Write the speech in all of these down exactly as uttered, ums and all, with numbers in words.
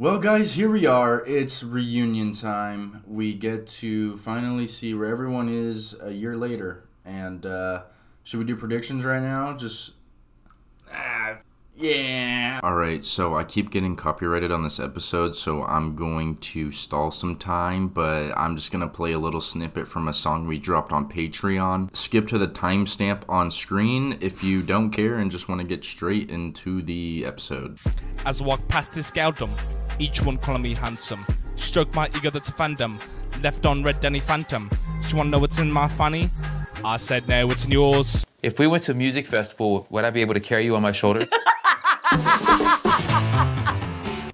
Well, guys, here we are. It's reunion time. We get to finally see where everyone is a year later. And uh, should we do predictions right now? Just... Ah, yeah. All right, so I keep getting copyrighted on this episode, so I'm going to stall some time, but I'm just going to play a little snippet from a song we dropped on Patreon. Skip to the timestamp on screen if you don't care and just want to get straight into the episode. As I walk past this geldom, each one calling me handsome. Stroke my ego, that's a fandom. Left on red, Danny Phantom. She want to know what's in my fanny? I said no, it's in yours. If we went to a music festival, would I be able to carry you on my shoulder?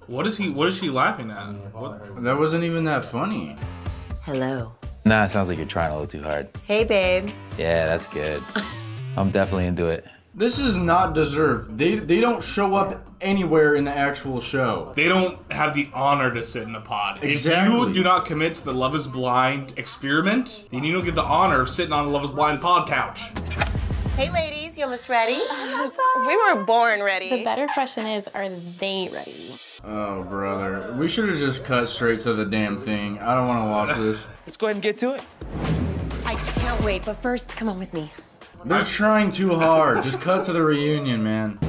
What is he? What is she laughing at? What? That wasn't even that funny. Hello. Nah, it sounds like you're trying a little too hard. Hey, babe. Yeah, that's good. I'm definitely into it. This is not deserved. They they don't show up anywhere in the actual show. They don't have the honor to sit in a pod. Exactly. If you do not commit to the Love is Blind experiment, then you don't get the honor of sitting on a Love is Blind pod couch. Hey ladies, you almost ready? We were born ready. The better question is, are they ready? Oh brother, we should have just cut straight to the damn thing. I don't want to watch this. Let's go ahead and get to it. I can't wait, but first, come on with me. They're trying too hard. Just cut to the reunion, man.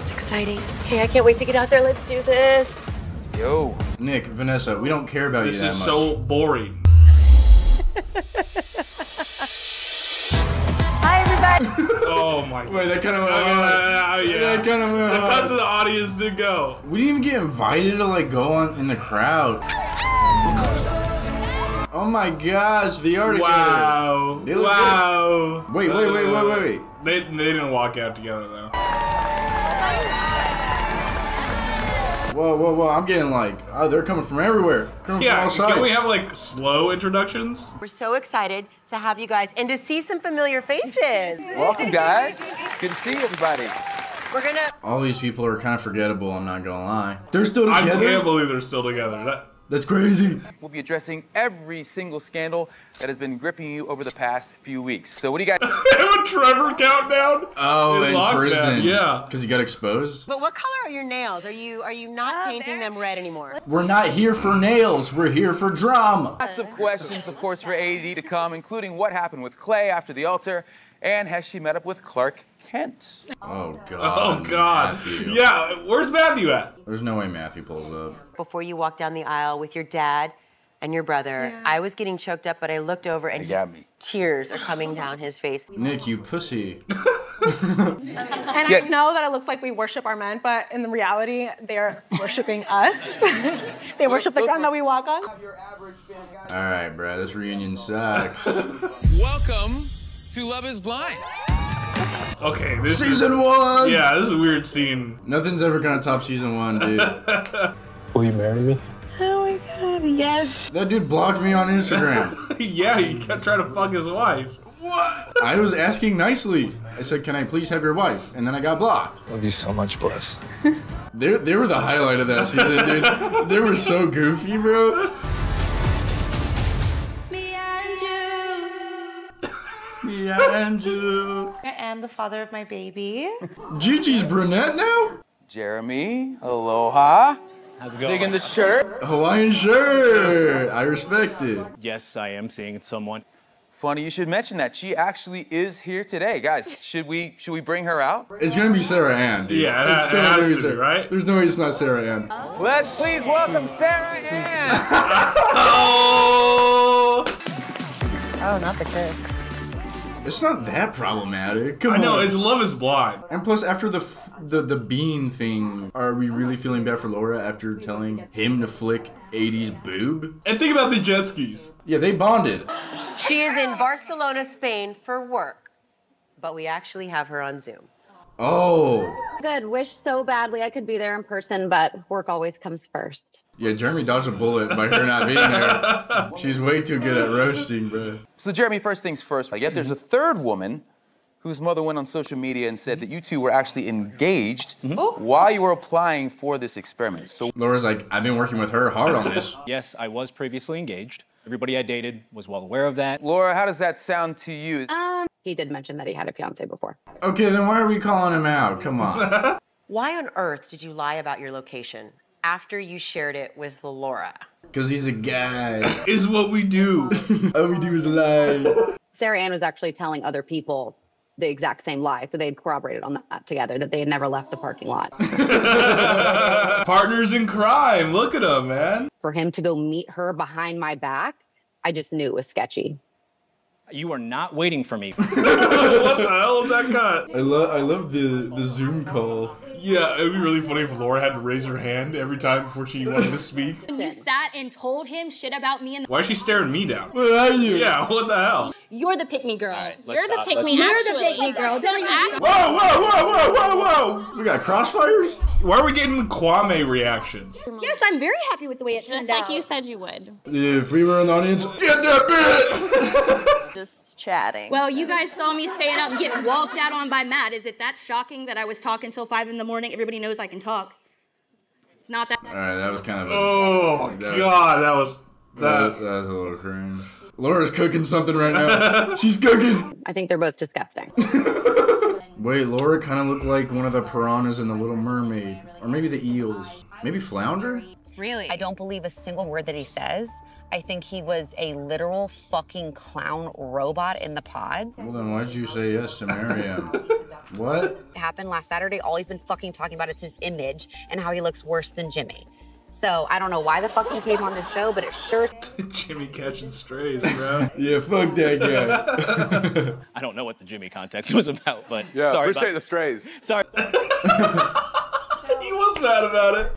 It's exciting. Hey, I can't wait to get out there. Let's do this. Let's go. Nick, Vanessa, we don't care about this you that much. This is so boring. Hi, everybody. Oh, my God. Wait, that kind of went on. That kind of went on. That's up to the audience to go. We didn't even get invited to, like, go on in the crowd. Oh my gosh, the article. Wow. They wow. Good. Wait, wait, wait, wait, wait, wait. They, they didn't walk out together, though. Whoa, whoa, whoa. I'm getting like, oh, they're coming from everywhere. Coming yeah, from all sides. Can we have like slow introductions? We're so excited to have you guys and to see some familiar faces. Welcome, guys. Good to see everybody. We're gonna. All these people are kind of forgettable, I'm not gonna lie. They're still together. I can't believe they're still together. That That's crazy. We'll be addressing every single scandal that has been gripping you over the past few weeks. So what do you guys? Trevor countdown. Oh, in, in prison. Yeah, because he got exposed. But what color are your nails? Are you are you not oh, painting them red anymore? We're not here for nails. We're here for drama. Lots of questions, of course, for A D to come, including what happened with Clay after the altar, and has she met up with Clark Kent? Oh God. Oh God. Matthew. Yeah, where's Matthew at? There's no way Matthew pulls up. Before you walk down the aisle with your dad and your brother, yeah. I was getting choked up, but I looked over and got me. Tears are coming down his face. Nick, you pussy. And yeah. I know that it looks like we worship our men, but in the reality, they're worshiping us. They worship the ground that we walk on. All right, bro, this reunion sucks. Welcome to Love is Blind. Okay, this season is, one. Yeah, this is a weird scene. Nothing's ever gonna top season one, dude. Will you marry me? Oh my God, yes. That dude blocked me on Instagram. Yeah, he kept trying to fuck his wife. What? I was asking nicely. I said, can I please have your wife? And then I got blocked. Love you so much, bless. they, they were the highlight of that season, dude. They were so goofy, bro. Me and you. Me and you. I am the father of my baby. Gigi's brunette now? Jeremy, aloha. How's it going? Digging the shirt. Hawaiian shirt. I respect it. Yes, I am seeing someone. Funny you should mention that. She actually is here today. Guys, should we should we bring her out? It's going to be Sarah Ann, dude. Yeah, it's Sarah Ann, Sarah, right? There's no way it's not Sarah Ann. Oh. Let's please welcome Sarah Ann. Oh. Oh, not the kiss. It's not that problematic. Come on. I know, it's Love is Blind. And plus, after the f the the bean thing, are we really feeling bad for Laura after telling him to flick eighties boob? And think about the jet skis. Yeah, they bonded. She is in Barcelona, Spain for work, but we actually have her on Zoom. Oh. Good. Wish so badly I could be there in person, but work always comes first. Yeah, Jeremy dodged a bullet by her not being there. She's way too good at roasting, bro. So, Jeremy, first things first, yet there's a third woman whose mother went on social media and said that you two were actually engaged mm-hmm. while you were applying for this experiment. So Laura's like, I've been working with her hard on this. Yes, I was previously engaged. Everybody I dated was well aware of that. Laura, how does that sound to you? Um, he did mention that he had a fiance before. Okay, then why are we calling him out? Come on. Why on earth did you lie about your location? after you shared it with Laura? Because he's a guy. Is what we do. All we do is lie. Sarah Ann was actually telling other people the exact same lie, so they had corroborated on that together, that they had never left the parking lot. Partners in crime. Look at them, man. For him to go meet her behind my back, I just knew it was sketchy. You are not waiting for me. What the hell is that cut? I love, I love the the Zoom call. Yeah, it would be really funny if Laura had to raise her hand every time before she wanted to speak. You sat and told him shit about me and— Why is she staring me down? Where are you? Yeah, what the hell? You're the pick-me girl. Right, You're stop. the pick-me You're the pick-me girl. Don't act— Whoa, whoa, whoa, whoa, whoa, whoa! We got crossfires? Why are we getting Kwame reactions? Yes, I'm very happy with the way it turned Just out. Just like you said you would. If we were in the audience, get that bit! Just chatting. Well, so. You guys saw me staying up and get walked out on by Matt. Is it that shocking that I was talking till five in the morning? Everybody knows I can talk. It's not that. All right, that was kind of. A, oh my that god, was, that was that. That was a little cringe. Laura's cooking something right now. She's cooking. I think they're both disgusting. Wait, Laura kind of looked like one of the piranhas in The Little Mermaid, or maybe the eels, maybe flounder. Really? I don't believe a single word that he says. I think he was a literal fucking clown robot in the pod. Well, then why'd you say yes to marry him? What? It happened last Saturday. All he's been fucking talking about is his image and how he looks worse than Jimmy. So I don't know why the fuck he came on this show, but it sure... Jimmy catching strays, bro. Yeah, fuck that guy. I don't know what the Jimmy context was about, but yeah, sorry appreciate about... the strays. Sorry. He was mad about it.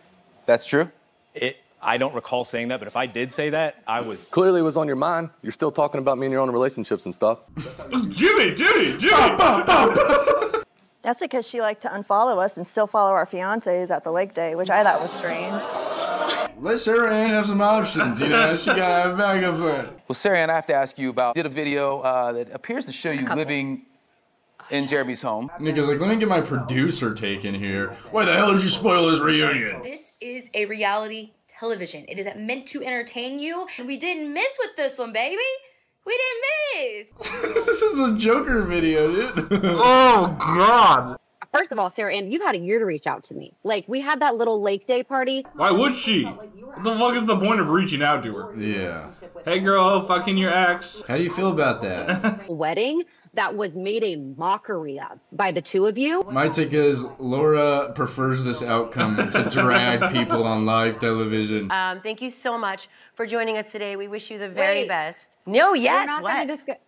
That's true? It... I don't recall saying that, but if I did say that, I was... Clearly it was on your mind. You're still talking about me and your own relationships and stuff. Jimmy, Jimmy, Jimmy! That's because she liked to unfollow us and still follow our fiancés at the lake day, which I thought was strange. Let Sarah Ann have some options, you know? She got a bag of her. Well, Sarah Ann, I have to ask you about... did a video uh, that appears to show you living... in Jeremy's home. Nick is like, let me get my producer take in here. Why the hell did you spoil his reunion? This is a reality television. It isn't meant to entertain you. And we didn't miss with this one, baby. We didn't miss. This is a Joker video, dude. Oh, God. First of all, Sarah Ann, you've had a year to reach out to me. Like, we had that little lake day party. Why would she? What the fuck is the point of reaching out to her? Yeah. Hey, girl, fucking your ex. How do you feel about that? Wedding? That was made a mockery of by the two of you. My take is Laura prefers this outcome to drag people on live television. Um, thank you so much for joining us today. We wish you the very Wait. best. No, yes, we're not what?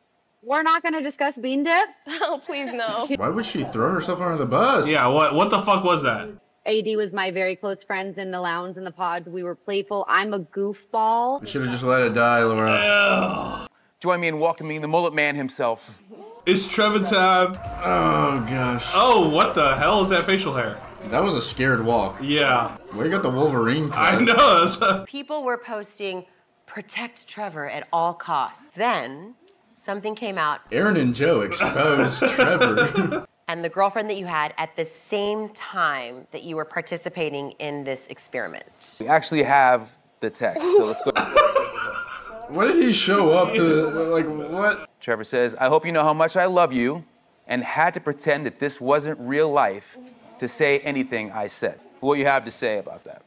We're not going to discuss bean dip? Oh, please no. Why would she throw herself under the bus? Yeah, what, what the fuck was that? A D was my very close friends in the lounge in the pod. We were playful. I'm a goofball. You should have just let it die, Laura. Join me in welcoming the mullet man himself. It's Trevor time. Oh, gosh. Oh, what the hell is that facial hair? That was a scared walk. Yeah. Where you got the Wolverine cut? I know. People were posting, protect Trevor at all costs. Then, something came out. Aaron and Jo exposed Trevor. And the girlfriend that you had at the same time that you were participating in this experiment. We actually have the text, so let's go. What did he show up to, like, what? Trevor says, I hope you know how much I love you and had to pretend that this wasn't real life to say anything I said. What do you have to say about that?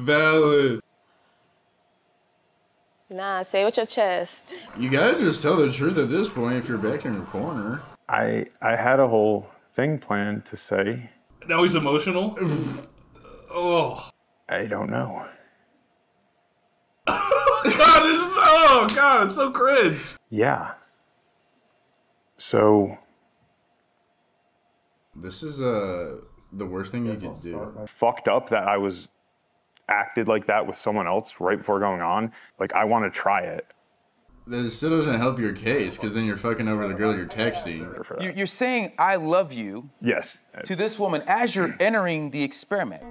Valid. Nah, say it with your chest. You gotta just tell the truth at this point if you're back in your corner. I, I had a whole thing planned to say. Now he's emotional? Oh. I don't know. God, this is, oh God, it's so cringe. Yeah. So. This is uh, the worst thing you could do. Fucked up that I was acted like that with someone else right before going on. Like, I want to try it. That still doesn't help your case, because then you're fucking over the girl you're texting. You're saying, I love you. Yes. To this woman as you're entering the experiment.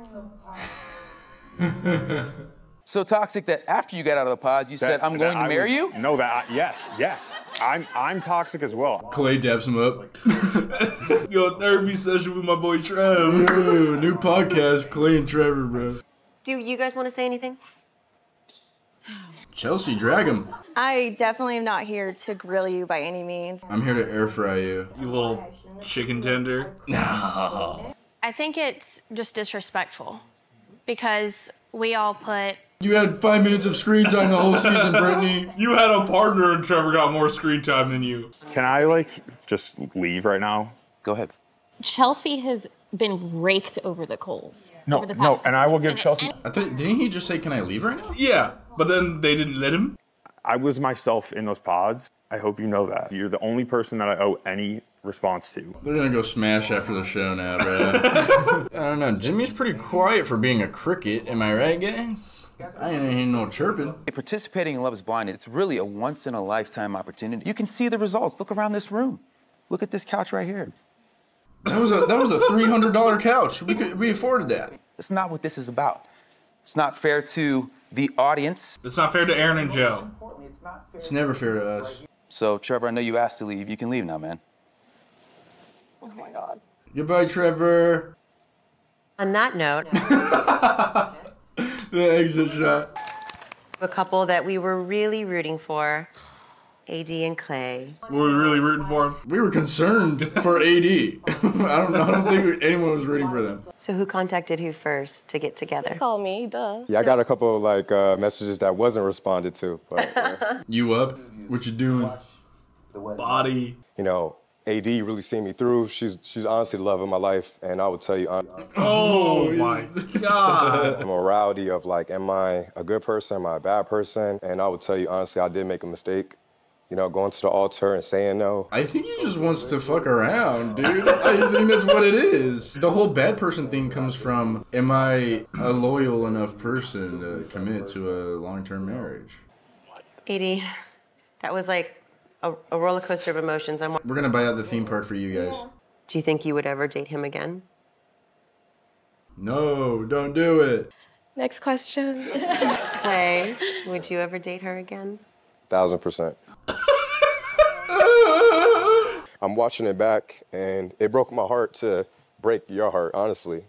So toxic that after you got out of the pods, you that, said, I'm going to I marry was, you? No, that, I, yes, yes. I'm I'm toxic as well. Clay dabs him up. Yo, therapy session with my boy Trev. Yo, new podcast, Clay and Trevor, bro. Do you guys want to say anything? Chelsea, drag him. I definitely am not here to grill you by any means. I'm here to air fry you. You little chicken tender. No. I think it's just disrespectful because we all put... You had five minutes of screen time the whole season, Brittany. You had a partner and Trevor got more screen time than you. Can I, like, just leave right now? Go ahead. Chelsea has been raked over the coals. Yeah. No, the no, and I will give Chelsea... I thought, didn't he just say, can I leave right now? Yeah, but then they didn't let him. I was myself in those pods. I hope you know that. You're the only person that I owe any response to. They're gonna go smash after the show now, bro. I don't know, Jimmy's pretty quiet for being a cricket, am I right, guys? I ain't hearing no chirping. Participating in Love is Blind, it's really a once-in-a-lifetime opportunity. You can see the results. Look around this room. Look at this couch right here. That was a, that was a three hundred dollar couch. We, could, we afforded that. That's not what this is about. It's not fair to the audience. It's not fair to Aaron and Jo. It's, it's never fair to us. So, Trevor, I know you asked to leave. You can leave now, man. Oh, my God. Goodbye, Trevor. On that note... The exit shot. A couple that we were really rooting for, A D and Clay. Were we really rooting for him? We were concerned for A D. I don't, I don't think anyone was rooting for them. So who contacted who first to get together? He called me, duh. Yeah, so I got a couple of, like, uh, messages that wasn't responded to. But, uh, you up? What you doing? Body. You know, A D really seen me through. She's she's honestly the love of my life, and I would tell you honestly. Oh my God. The morality of, like, am I a good person? Am I a bad person? And I would tell you honestly, I did make a mistake. You know, going to the altar and saying no. I think he just wants to fuck around, dude. I think that's what it is. The whole bad person thing comes from, am I a loyal enough person to commit to a long-term marriage? A D, that was like A, a roller coaster of emotions. I'm We're gonna buy out the theme park for you guys. Do you think you would ever date him again? No, don't do it. Next question. Clay, would you ever date her again? Thousand percent. I'm watching it back, and it broke my heart to break your heart, honestly.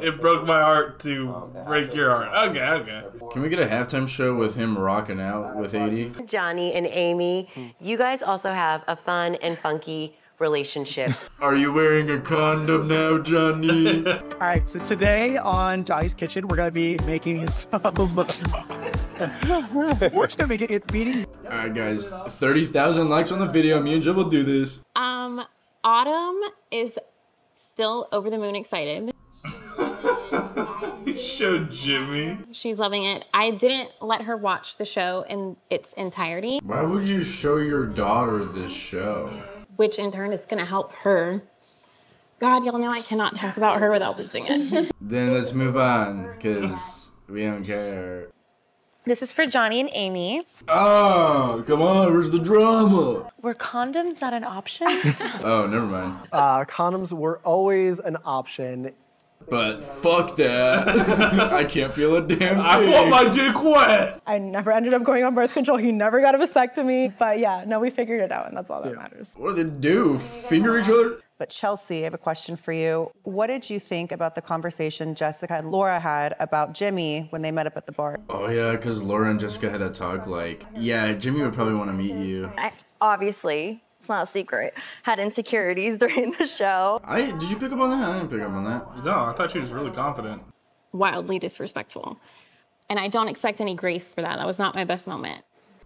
It broke my heart to break your heart. Okay, okay. Can we get a halftime show with him rocking out with A D? Johnny and Amy, you guys also have a fun and funky relationship. Are you wearing a condom now, Johnny? All right, so today on Johnny's Kitchen, we're going to be making some... We're just going to make it meeting. All right, guys, thirty thousand likes on the video. Me and Jill will do this. Um, Autumn is still over the moon excited. Show Jimmy. She's loving it. I didn't let her watch the show in its entirety. Why would you show your daughter this show? Which in turn is gonna help her. God, y'all know I cannot talk about her without losing it. Then let's move on, because we don't care. This is for Johnny and Amy. Oh, come on, where's the drama? Were condoms not an option? Oh, never mind. Uh, condoms were always an option. But fuck that. I can't feel a damn thing. I want my dick wet. I never ended up going on birth control. He never got a vasectomy. But yeah, no, we figured it out, and that's all that yeah. matters. What do they do? Finger each other? But Chelsea, I have a question for you. What did you think about the conversation Jessica and Laura had about Jimmy when they met up at the bar? Oh yeah, because Laura and Jessica had a talk like, yeah, Jimmy would probably want to meet you. I, obviously. It's not a secret. Had insecurities during the show. I did you pick up on that? I didn't pick up on that. No, I thought she was really confident. Wildly disrespectful. And I don't expect any grace for that. That was not my best moment.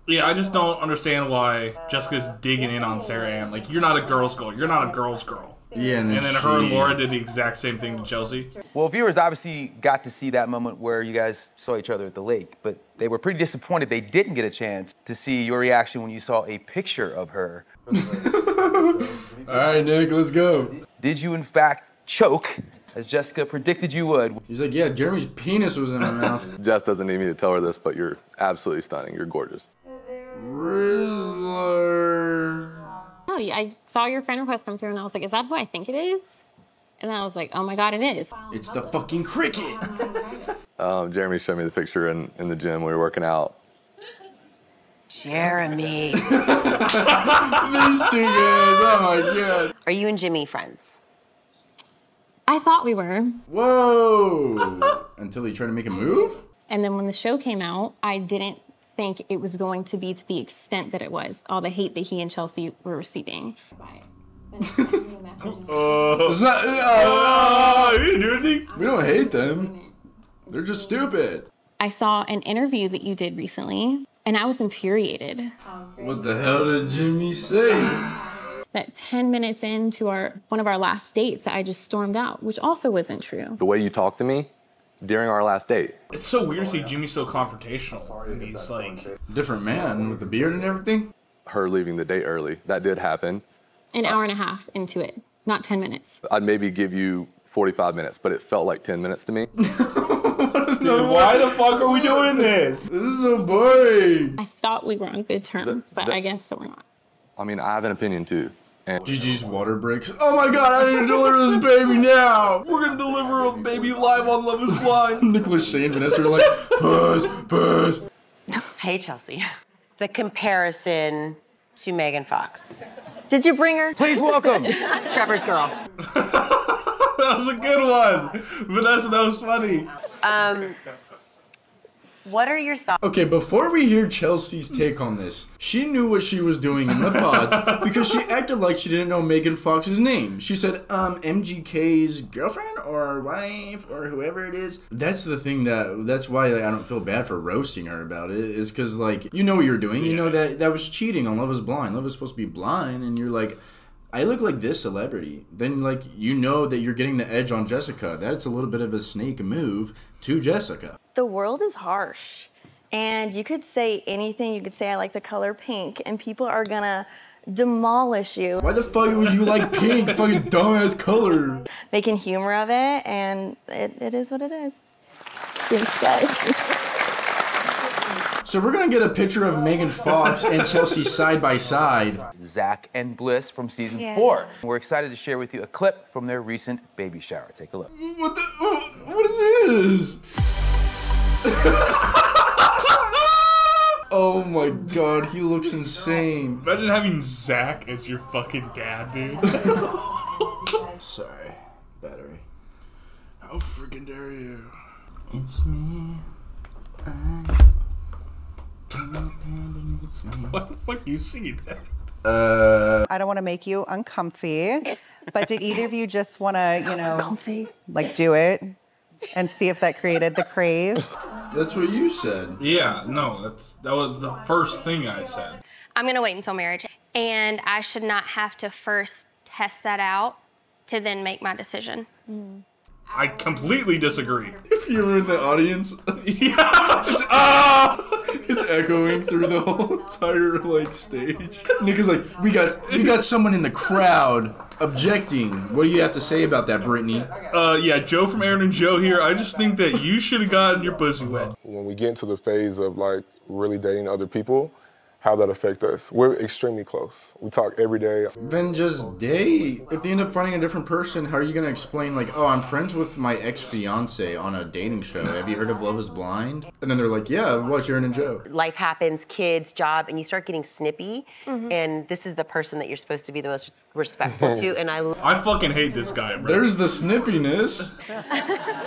Yeah, I just don't understand why Jessica's digging in on Sarah Ann. Like, you're not a girl's girl. You're not a girl's girl. Yeah, and then, and then she... her and Laura did the exact same thing to Chelsea. Well, viewers obviously got to see that moment where you guys saw each other at the lake, but they were pretty disappointed they didn't get a chance to see your reaction when you saw a picture of her. All right, Nick, let's go. Did you, in fact, choke, as Jessica predicted you would? He's like, yeah, Jeremy's penis was in my mouth. Jess doesn't need me to tell her this, but you're absolutely stunning. You're gorgeous. Rizzler. Oh, yeah, I saw your friend request come through, and I was like, is that who I think it is? And I was like, oh, my God, it is. It's the fucking cricket. um, Jeremy showed me the picture in, in the gym. We were working out. Jeremy. These two guys, oh my God. Are you and Jimmy friends? I thought we were. Whoa. Until he tried to make a move? And then when the show came out, I didn't think it was going to be to the extent that it was, all the hate that he and Chelsea were receiving. uh, is that, uh, uh, you didn't do anything. We don't hate them. They're just stupid. I saw an interview that you did recently, and I was infuriated. What the hell did Jimmy say? That ten minutes into our one of our last dates, that I just stormed out, which also wasn't true. The way you talked to me during our last date. It's so weird to see Jimmy so confrontational. And he's like different man with the beard and everything. Her leaving the date early, that did happen. An hour and a half into it, not ten minutes. I'd maybe give you forty-five minutes, but it felt like ten minutes to me. Dude, why the fuck are we doing this? This is so boring. I thought we were on good terms, the, but the, I guess that we're not. I mean, I have an opinion too. And Gigi's water breaks. Oh my God, I need to deliver this baby now. We're gonna deliver a baby live on Love is Blind. Nicholas Shane, Vanessa are like, puss, puss. Hey, Chelsea. The comparison to Megan Fox. Did you bring her? Please welcome. Trevor's girl. That was a good one. Vanessa, that was funny. Um, what are your thoughts? Okay, before we hear Chelsea's take on this, she knew what she was doing in the pods because she acted like she didn't know Megan Fox's name. She said, um, M G K's girlfriend or wife or whoever it is. That's the thing that, that's why I don't feel bad for roasting her about it, is because, like, you know what you're doing. You know that that was cheating on Love is Blind. Love is supposed to be blind, and you're like, I look like this celebrity. Then, like, you know that you're getting the edge on Jessica. That's a little bit of a snake move to Jessica. The world is harsh, and you could say anything. You could say, I like the color pink, and people are gonna demolish you. Why the fuck would you like pink? Fucking dumbass color. Making humor of it, and it, it is what it is. Thanks, guys. So we're gonna get a picture of Megan Fox and Chelsea side by side. Zach and Bliss from season yeah. four. We're excited to share with you a clip from their recent baby shower. Take a look. What the? What is this? Oh my God, he looks insane. Imagine having Zach as your fucking dad, dude. Sorry, battery. How freaking dare you? It's me. I... Why the fuck you see that? Uh, I don't want to make you uncomfy, but did either of you just want to, you know, comfy. like do it and see if that created the crave? That's what you said. Yeah, no, that's that was the first thing I said. I'm gonna wait until marriage, and I should not have to first test that out to then make my decision. Mm. I completely disagree. If you were in the audience, yeah, it's, uh, it's echoing through the whole entire like stage. Nick is like, we got, we got someone in the crowd objecting. What do you have to say about that, Brittany? Uh, yeah, Joe from Aaron and Jo here. I just think that you should have gotten your pussy wet. When we get into the phase of like really dating other people, how that affect us. We're extremely close. We talk every day. Then just date. If they end up finding a different person, how are you gonna explain like, oh, I'm friends with my ex-fiance on a dating show. Have you heard of Love is Blind? And then they're like, yeah, watch Aaron and Jo. Life happens, kids, job, and you start getting snippy. Mm-hmm. And this is the person that you're supposed to be the most respectful to. And I I fucking hate this guy, bro. There's the snippiness.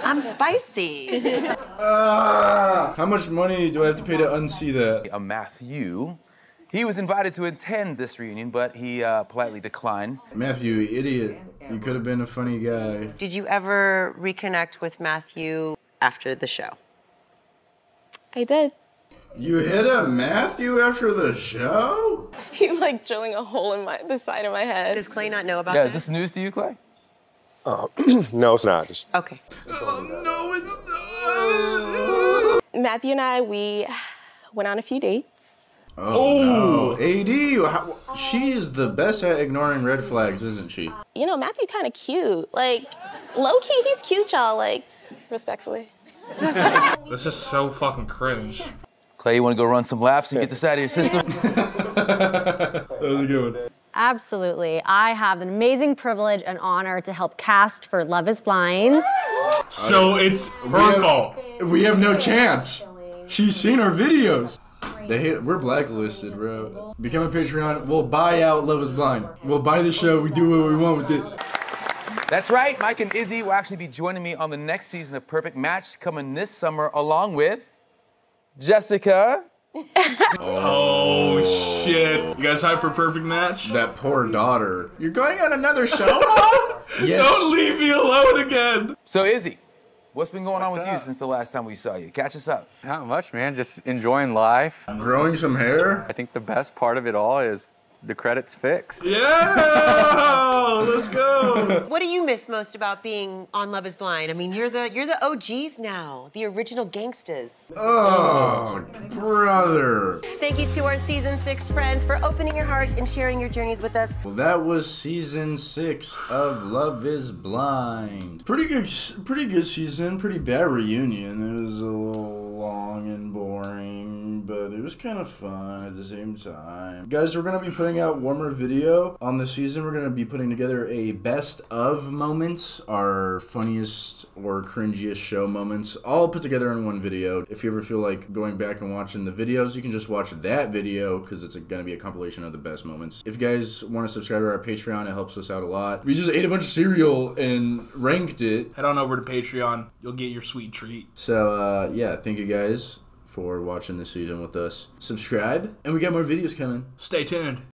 I'm spicy. uh, how much money do I have to pay to unsee that? A Matthew. He was invited to attend this reunion, but he uh, politely declined. Matthew, you idiot. You could have been a funny guy. Did you ever reconnect with Matthew after the show? I did. You hit up Matthew after the show? He's like drilling a hole in my, the side of my head. Does Clay not know about yeah, this? Yeah, is this news to you, Clay? Uh, no, it's not. It's... Okay. Oh, no, it's not. Matthew and I, we went on a few dates. Oh, oh no. A D, how, she is the best at ignoring red flags, isn't she? You know, Matthew kind of cute. Like, low-key, he's cute, y'all. Like, respectfully. This is so fucking cringe. Clay, you want to go run some laps and get this out of your system? That was a good one. Absolutely. I have an amazing privilege and honor to help cast for Love is Blind. So it's her fault. We have no chance. She's seen our videos. They hate, we're blacklisted, bro. Become a Patreon. We'll buy out Love is Blind. We'll buy the show. We do what we want with it. That's right. Mike and Izzy will actually be joining me on the next season of Perfect Match coming this summer along with Jessica Oh, shit. You guys hyped for Perfect Match? That poor daughter. You're going on another show, Mom? Yes. Don't leave me alone again. So, Izzy, what's been going what's on with up? you since the last time we saw you? Catch us up. Not much, man. Just enjoying life. Growing some hair. I think the best part of it all is the credits fixed. Yeah! Let's go! What do you miss most about being on Love is Blind? I mean, you're the you're the O Gs now, the original gangsters. Oh, brother. Thank you to our season six friends for opening your hearts and sharing your journeys with us. Well, that was season six of Love is Blind. Pretty good, pretty good season, pretty bad reunion. It was a little long and boring, but it was kind of fun at the same time. Guys, we're gonna be putting out one more video on the season. We're going to be putting together a best of moments, our funniest or cringiest show moments, all put together in one video. If you ever feel like going back and watching the videos, you can just watch that video because it's going to be a compilation of the best moments. If you guys want to subscribe to our Patreon, it helps us out a lot. We just ate a bunch of cereal and ranked it. Head on over to Patreon. You'll get your sweet treat. So, uh, yeah, thank you guys for watching this season with us. Subscribe, and we got more videos coming. Stay tuned.